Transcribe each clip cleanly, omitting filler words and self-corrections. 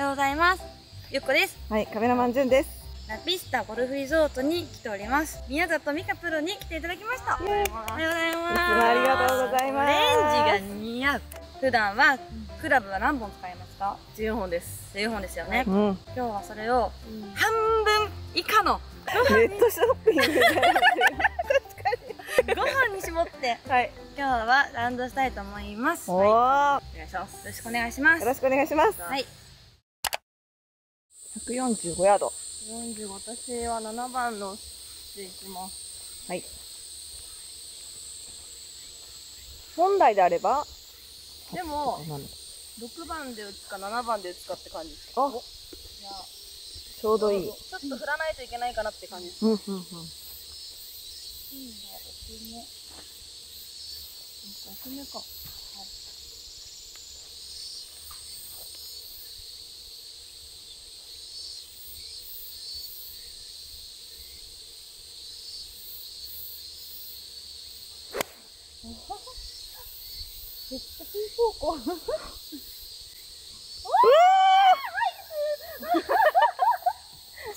おはようございます。ゆっこです。はい、カメラマンじゅんです。ラピスタゴルフリゾートに来ております。宮里美香プロに来ていただきました。おはようございます。ありがとうございます。オレンジが似合う。普段はクラブは何本使いますか？10本です。10本ですよね。今日はそれを半分以下のネットショッピングでご飯に絞って今日はラウンドしたいと思います。おお、よろしくお願いします。よろしくお願いします。はい。145ヤード。45、私は7番のでいきます。はい。本来であればでも、6番で打つか7番で打つかって感じです。あ、じゃあ、ちょうどいい。ちょっと振らないといけないかなって感じです。うんうんうん。いいね、6目か。はい。めっちゃピン方向。うわー、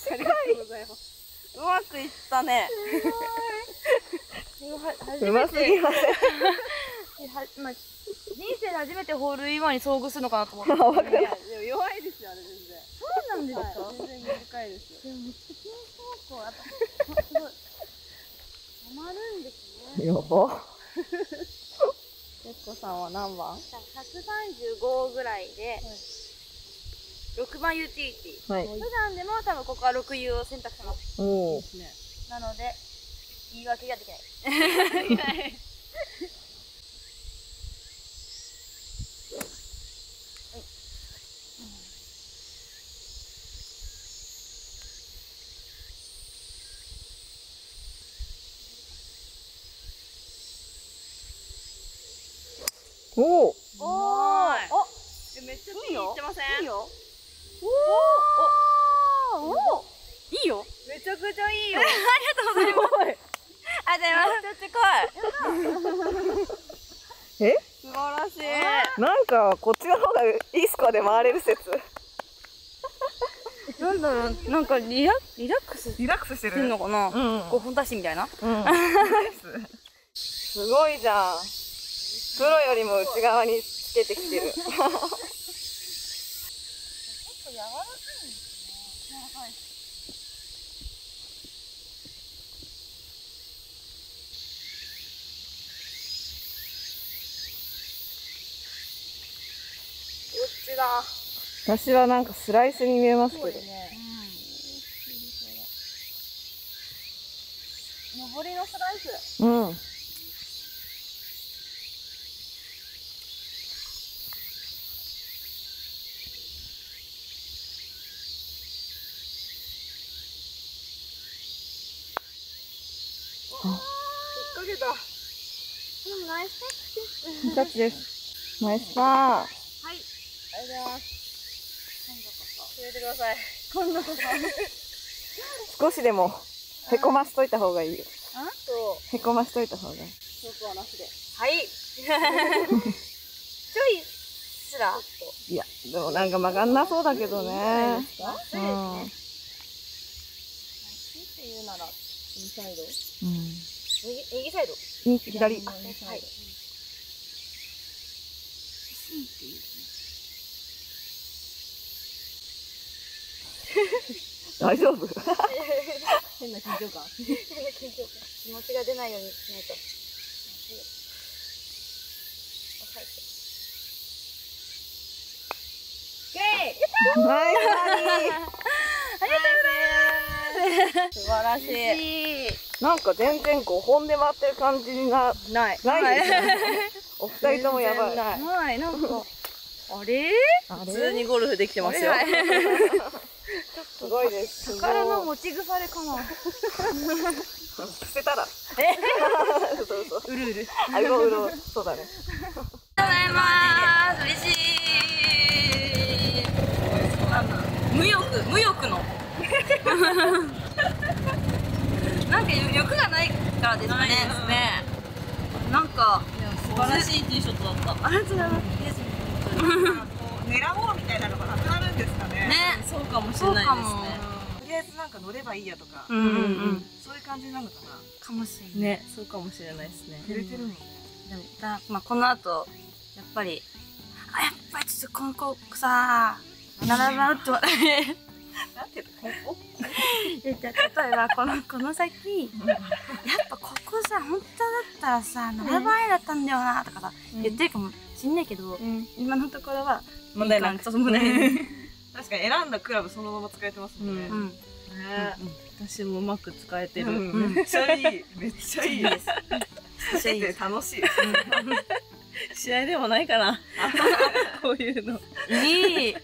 近い。ありがとうございます。うまくいったね。うますぎます。人生で初めてホールインワンに遭遇するのかなと思って。弱いですよあれ全然。そうなんですか。全然短いです。でもめっちゃピン方向。あとすごい。はまるんですね。やば。ゆっこさんは何番？135ぐらいで、6番ユーティリティ。普段でも多分ここは6 U を選択します。なので、言い訳ができない。おお、あ、めっちゃピン行ってません？いいよ。おお、お、いいよ。めちゃくちゃいいよ。ありがとうございます。ありがとうございます。近い。え？素晴らしい。なんかこっちの方がいいスコアで回れる説。なんだろう、なんかリラックスしてるのかな。こう本出しみたいな。すごいじゃん。プロよりも内側につけてきてる。ちょっと柔らかいんですね。柔らかい。どっちだ。私はなんかスライスに見えますけど。上りのスライス。うん。キャッチです。ナイスパー。はい。ありがとうございます。今度こそ。教えてください。今度こそ。少しでも、へこましといた方がいいよ。あ？そう。へこましといた方がいい。よくはなしで。はい。ちょい、すら。いや、でもなんか曲がんなそうだけどね。うん。ナイスって言うなら、右サイド？うん。右サイド、左、はい。大丈夫？変な緊張感。気持ちが出ないようにしないと。素晴らしい。なんか全然5本で回ってる感じがないですね。お二人ともやばい。はい、なんかあれ？普通にゴルフできてますよ。すごいです。宝の持ち腐れかな。捨てたら。うるうる。あ、うろうろ。そうだね。ありがとうございます。嬉しい。無欲の。なんか欲がないからですね。なんか素晴らしいティーショットだった。ありがとうございます。狙おうみたいなのがなくなるんですかね。しれないですね。とりあえずなんか乗ればいいやとか、そういう感じなのかな。かもしれないね。そうかもしれないですね。揺れてるもんね。でもまあこの後やっぱりやっぱりちょっと今後さ並ばうと。なんていうの？例えばこの先やっぱここさ本当だったらさ7倍だったんだよなとかさ言ってるかもしんないけど、今のところは問題なく、確かに選んだクラブそのまま使えてますもんね。私もうまく使えてる。めっちゃいい、めっちゃいいです。楽しい試合でもないかなこういうの。いい。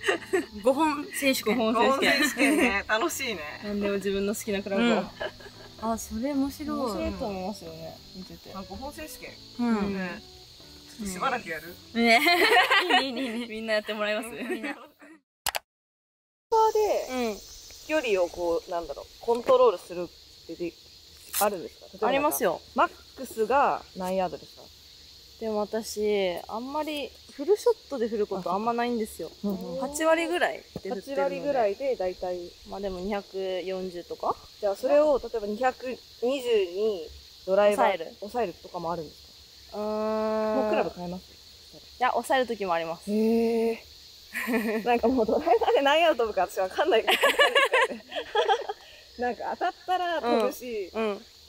5本選手権ね、楽しいね。なんでも自分の好きなクラブを。あ、それ面白い。面白いと思いますよね。見てて。5本選手権。うん。ちょっとしばらくやる。ね。いいね。みんなやってもらいます。みんな。で距離をこうなんだろうコントロールするってあるんですか？ありますよ。マックスが何ヤードですか？でも私、あんまりフルショットで振ることあんまないんですよ。8割ぐらいで振ってるので。8割ぐらいで大体。まあでも240とか。じゃあそれを例えば220にドライバー抑えるとかもあるんですか？もうクラブ変えます？いや、抑える時もあります。へぇ。なんかもうドライバーで何ヤード飛ぶか私わかんないけど。なんか当たったら飛ぶし。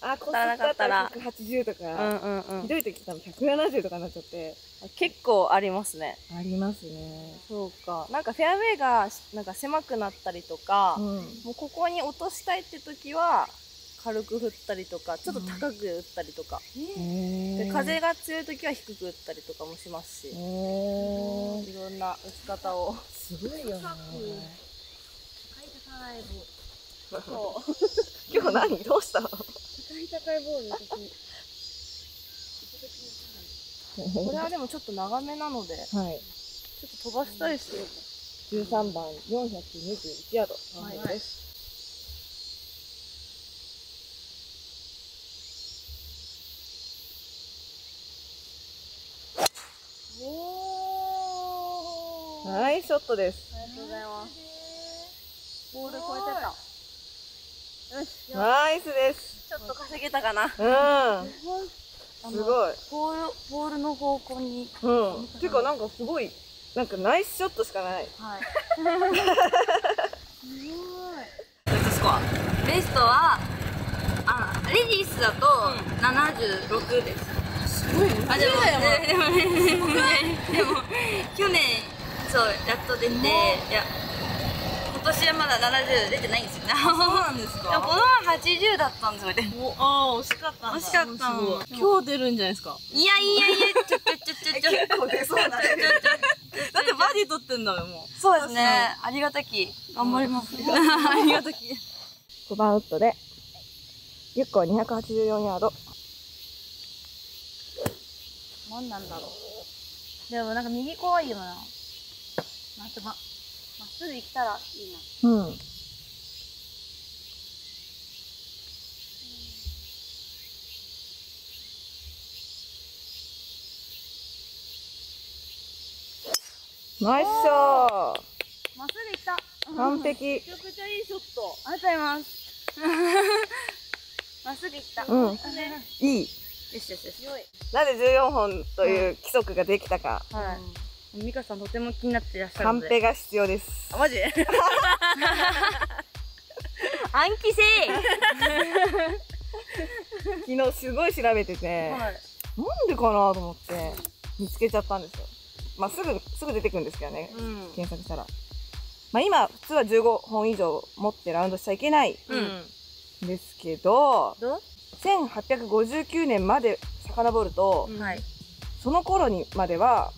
あ、こっちだったら180とか、ひどい時多分170とかになっちゃって。結構ありますね。ありますね。そうか。なんかフェアウェイがなんか狭くなったりとか、もうここに落としたいって時は、軽く振ったりとか、ちょっと高く打ったりとか。で、風が強い時は低く打ったりとかもしますし。いろんな打ち方を。すごいよね。そう。今日何？どうしたの？高いボールの時。これはでもちょっと長めなので、ちょっと飛ばしたいですよ。13番421ヤードです。おー。ナイスショットです。ありがとうございます。ボール越えてた。ナイスです。ちょっと稼げたかな。うん。すごい。ボールの方向に。うん。てかなんかすごいなんかナイスショットしかない。はい。すごい。ベストはレディースだと76です。すごいね。あ、でも去年そうやっと出て、今年はまだ70出てないんですよね。そうなんですか。でもこの前80だったんですよね。ああ、惜しかったんだ。惜しかったの。今日出るんじゃないですか。いや、ちょ。結構出そうだね。だってバーディー取ってんだよ、もう。そうですね。ありがたき。頑張ります。ありがたき。5番ウッドで、リュッコ284ヤード。何なんだろう。でもなんか右怖いよな。まっすぐ行ったらいいな。うん。ナイスショー。まっすぐ行った。完璧。めちゃくちゃいいショット。ありがとうございます。まっすぐ行った。うん。いい。よし。なぜ14本という規則ができたか。はい。美香さんとても気になっていらっしゃるのでカンペが必要です。あ、マジ暗記せい昨日すごい調べてて、なんでかなと思って見つけちゃったんですよ。まあすぐ出てくるんですけどね、検索したら。まあ今普通は15本以上持ってラウンドしちゃいけないんですけど、1859年まで遡ると、その頃にまでは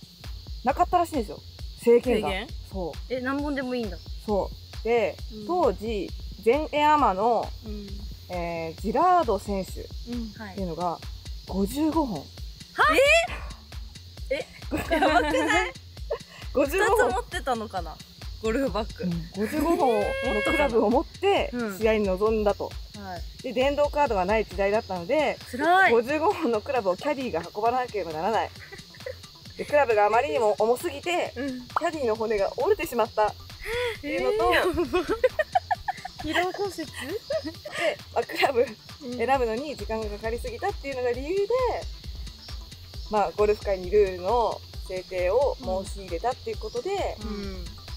なかったらしいんですよ、制限が。そう。何本でもいいんだ。そう。で、当時、全エアマの、ジラード選手っていうのが、55本。はえやばくない？ 2 つ持ってたのかな、ゴルフバッグ。55本のクラブを持って、試合に臨んだと。で、電動カードがない時代だったので、55本のクラブをキャディーが運ばなければならない。でクラブがあまりにも重すぎて、キャディの骨が折れてしまったっていうのと、疲労骨折でクラブ選ぶのに時間がかかりすぎたっていうのが理由で、まあ、ゴルフ界にルールの制定を申し入れたっていうことで、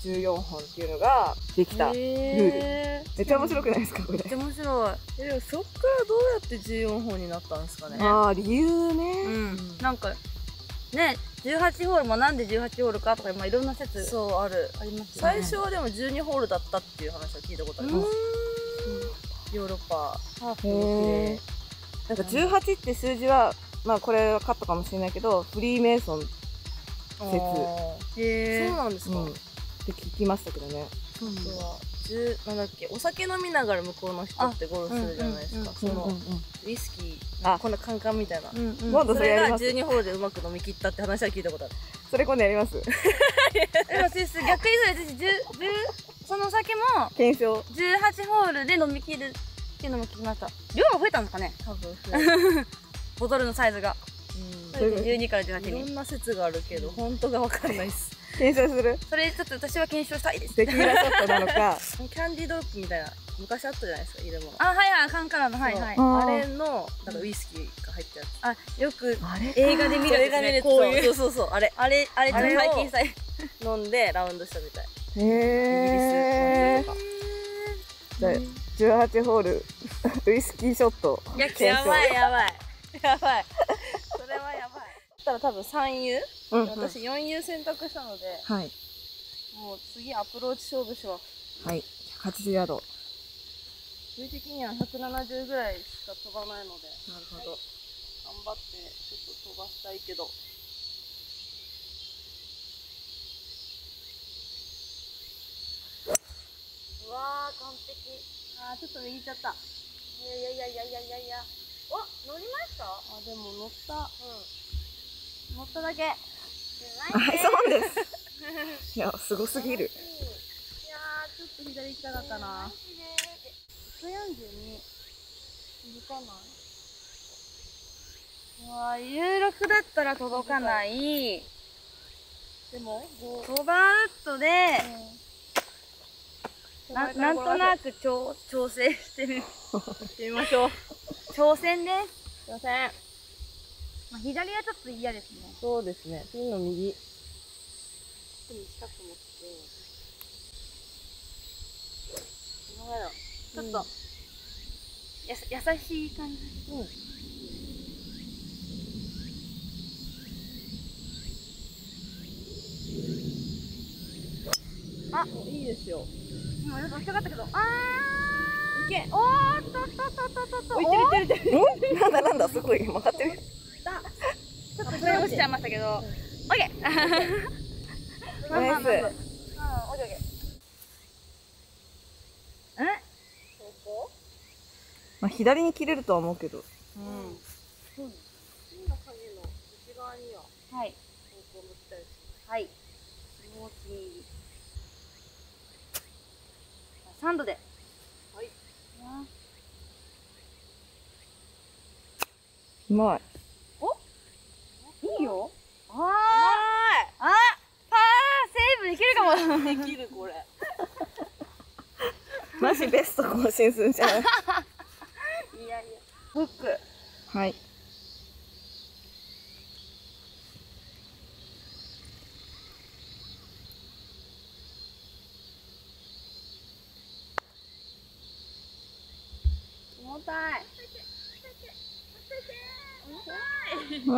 14本っていうのができたルール。めっちゃ面白くないですかこれ。めっちゃ面白い。でもそっからどうやって14本になったんですかね。ああ、理由ね。うん、なんかね、18ホールもなんで18ホールかとか、まあ、いろんな説ありますね。最初はでも12ホールだったっていう話を聞いたことあります。ヨーロッパハーフで、なんか18って数字は、まあこれはカットかもしれないけど、フリーメイソン説。へえ、そうなんですか。って聞きましたけどね。そうはなんだっけ、お酒飲みながら向こうの人ってゴルフするじゃないですか。そのウイスキーこんなカンカンみたいな。今度それが12ホールでうまく飲み切ったって話は聞いたことある。それ今度やります。でも先生逆にそれ私そのお酒も検証18ホールで飲み切るっていうのも聞きました。量も増えたんですかね。多分増えた。ボトルのサイズが。12から18に。いろんな説があるけど本当が分かんないです。検証する？それちょっと私は検証したいです。テキーラショットなのか。キャンディードロップみたいな昔あったじゃないですか、入れ物。あ、はいはい、カンカラの、はいはい。あれのなんかウイスキーが入ってる。あ、よく映画で見るやつね。こういう、そうそうそう、あれ最近さ飲んでラウンドしたみたい。へえ。18ホールウイスキーショット。いや、やばいやばいやばい。それはやばい。たら多分3U、私4U選択したので、はい、もう次アプローチ勝負します。はい、180ヤード、数的には170ぐらいしか飛ばないので、なるほど、はい、頑張ってちょっと飛ばしたいけど、うわー完璧。あー、ちょっと右行っちゃった。いや、お、乗りました。あ、でも乗った。乗っただけ。そうなんです。いや、すごすぎる。いやー、ちょっと左行きたかったな。142。届かない。わあ、16だったら届かない。でも5番ウッドで、なんとなく調整してみましょう。挑戦です。挑戦。左はちょっと嫌ですね。そうですね。ピンの右。ピン近く持って。ちょっと、優しい感じ。うん。あ、いいですよ。今ちょっと引っかかったけど。あー！いけ！おーっとっとっとっと。いってる。なんだ、すごい。曲がってる。ちょっとそれ落ちちゃいましたけど、オッケー。ナイス。まあ左に切れるとは思うけど。うん。次の影の内側には。はい。方向向きたいです。はい。もう次。3度で。はい。うまい。いいよ。ああ、パーセーブできるかも。できるこれ。マジベスト更新するじゃん。いやいや。フック。はい。重たい。重たい。うん。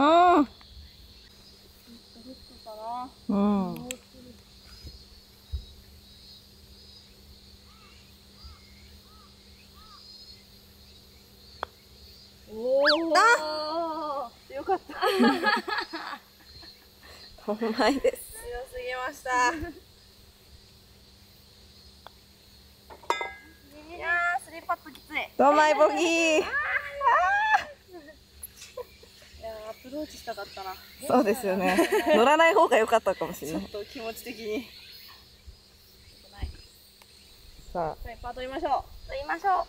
うん。あ、よかった。お前です。強すぎました。いやー、スリーパットきつい。ドマイボギー。いやー、アプローチしたかったな。そうですよね。乗らない方が良かったかもしれない。ちょっと気持ち的に。さあ、パー取りましょう。取りましょう。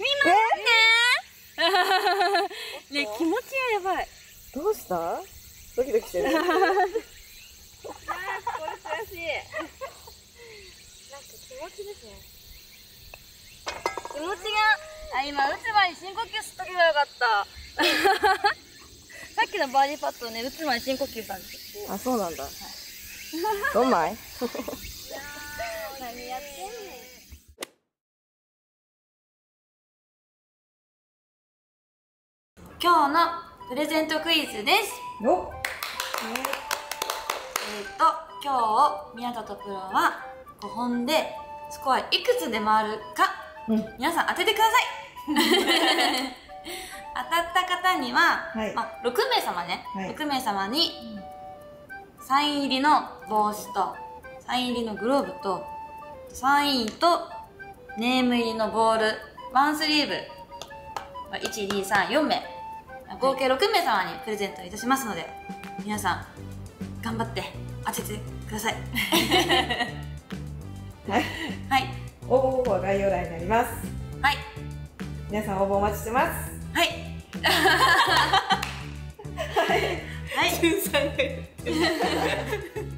見ますね。ね、気持ちがやばい。どうした？ドキドキしてる。あー、これ悔しい。なんか気持ちですね。気持ちが、あ、今打つ前に深呼吸しとけばよかった。さっきのバーディーパットをね、打つ前に深呼吸したんですよ。あ、そうなんだ。はい、どんまい？何やってんの？今日のプレゼントクイズです。今日宮里プロは5本でスコアいくつで回るか、皆さん当ててください。当たった方には、まあ、6名様ね、6名様にサイン入りの帽子とサイン入りのグローブとサインとネーム入りのボール、ワンスリーブ、1、2、3、4名、合計6名様にプレゼントいたしますので、皆さん頑張って当ててください。はい、はい、応募方法は概要欄になります。はい、皆さん応募お待ちしてます。はい。はい、はい、13名。